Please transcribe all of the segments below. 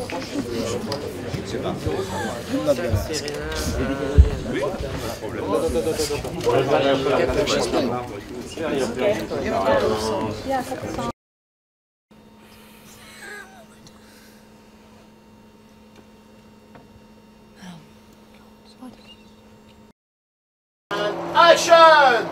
Je sais pas. Oui, pas de problème. Action!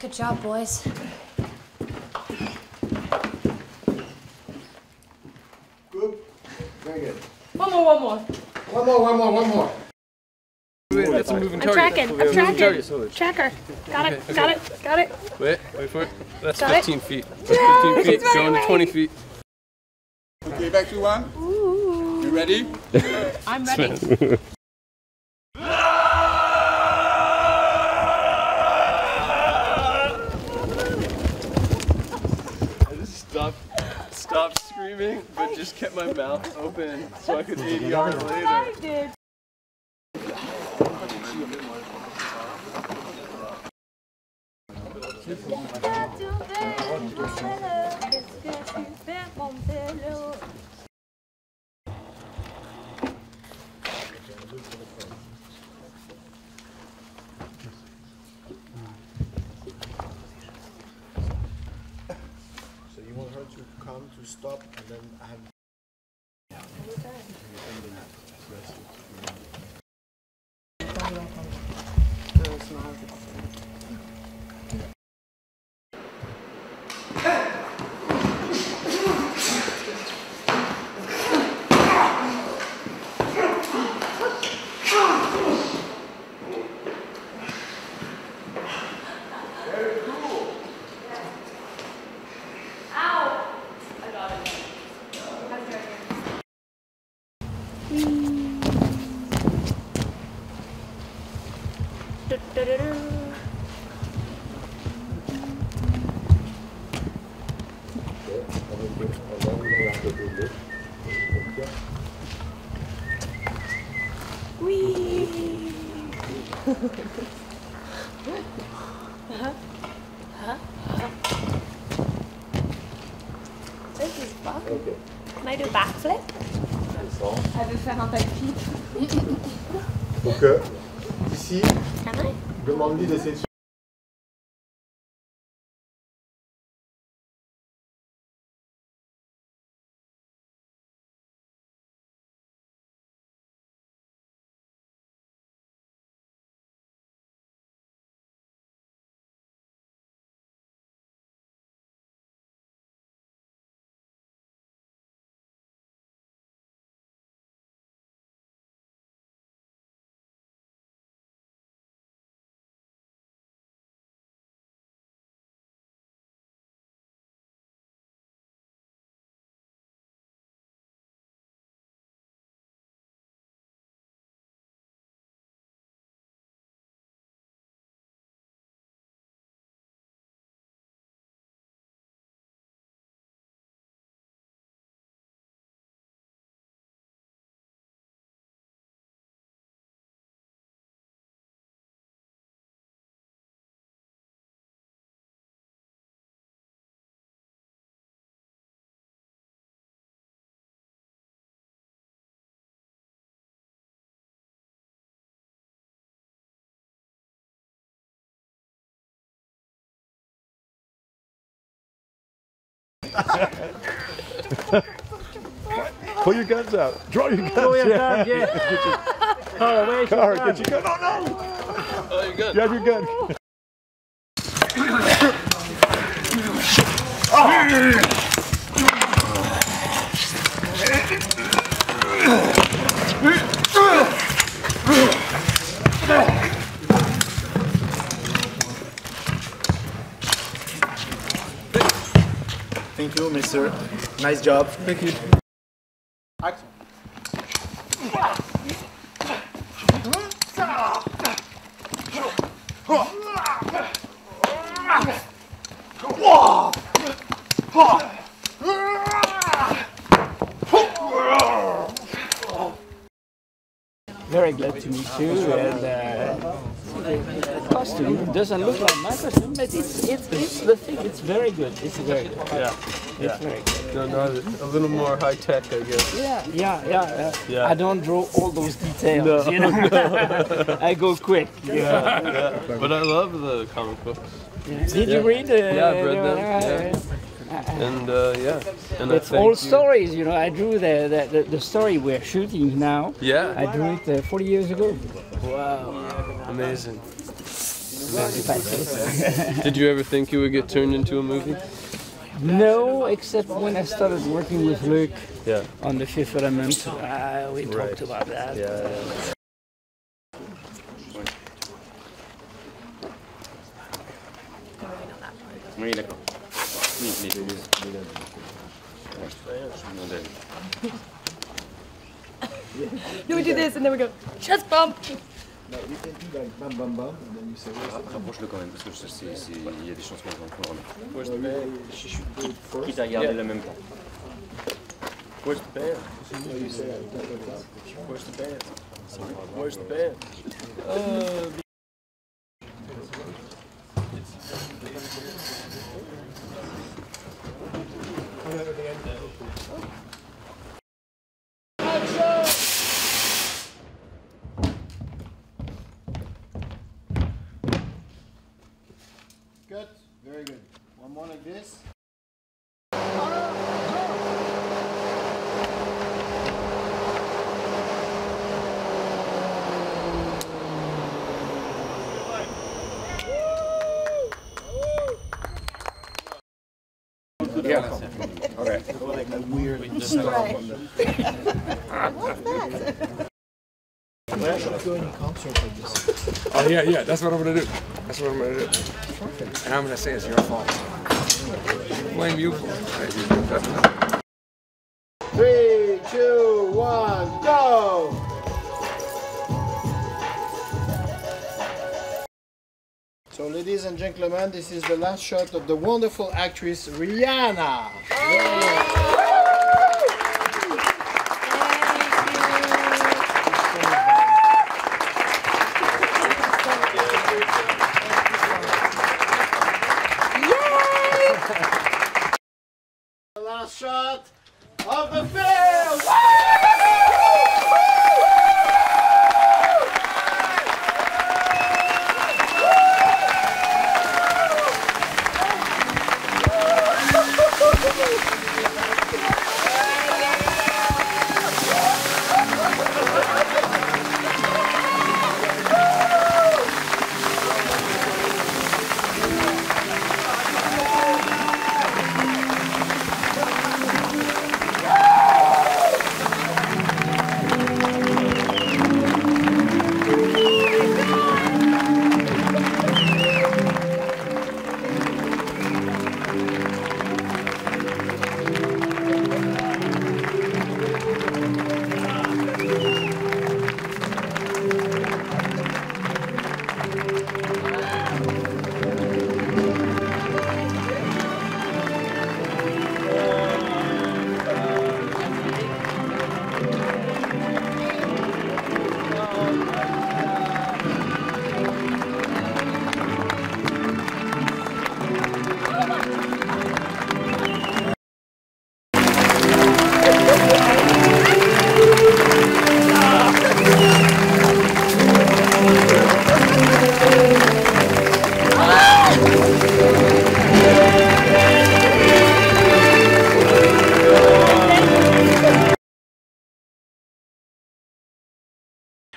Good job, boys. Good. Very good. One more. That's a moving target. I'm tracking. Tracker. Got it. Wait for it. That's 15 feet. 15 feet, going to 20 feet. Okay, back to one. Ooh. You ready? I'm ready. Stopped screaming, but just kept my mouth open so I could 80 yards later. I did. To stop and then I have This is fun. Okay. Can I do a backflip? Elle veut faire un backflip. Donc ici, demande-lui d'essayer de se... Pull your guns out. Draw your guns. Yeah. Oh, where's your gun? Get your gun. Oh no! Oh, your gun. Grab your gun. Thank you, Miss. sir. Nice job. Thank you. Action. Very glad to meet you. And, costume doesn't look like my costume, but it's the thing. It's very good. It's very good. Yeah. It's very good. No, a little more high tech, I guess. Yeah. I don't draw all those details. No. You know? I go quick. Yeah. Yeah. But I love the comic books. Yeah. Did you read? Yeah, I read them. Yeah. And and it's all stories, you know. I drew the story we're shooting now. Yeah, I drew it 40 years ago. Wow, amazing! Did you ever think you would get turned into a movie? No, except when I started working with Luke on The Fifth Element. We talked about that. Yeah. No, we do this and then we go chest bump. No, you can do like bam bam bam and then you say rapproche-le quand même parce que il y a des chances dans le corps là. Je suis qui t'a gardé le même temps. Push the bear. Push the bear. Push the bear. Good, very good. One more like this. Yeah. Okay. Like a weird from the What's that? I should go in a concert like this. Oh yeah, that's what I'm gonna do. That's what I'm gonna do. Perfect. And I'm gonna say it's your fault. Blame you for it. 3, 2, 1, go! So ladies and gentlemen, this is the last shot of the wonderful actress Rihanna. Yeah. Shot of the film!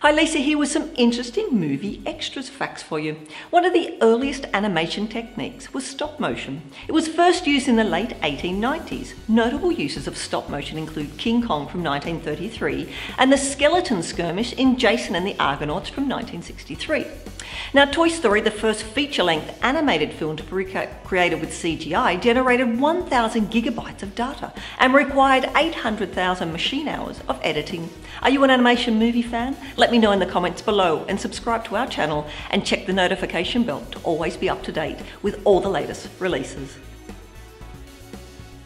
Hi Lisa here with some interesting movie extras facts for you. One of the earliest animation techniques was stop motion. It was first used in the late 1890s. Notable uses of stop motion include King Kong from 1933 and the skeleton skirmish in Jason and the Argonauts from 1963. Now, Toy Story, the first feature-length animated film to be created with CGI, generated 1,000 gigabytes of data and required 800,000 machine hours of editing. Are you an animation movie fan? Let me know in the comments below, and subscribe to our channel and check the notification bell to always be up to date with all the latest releases.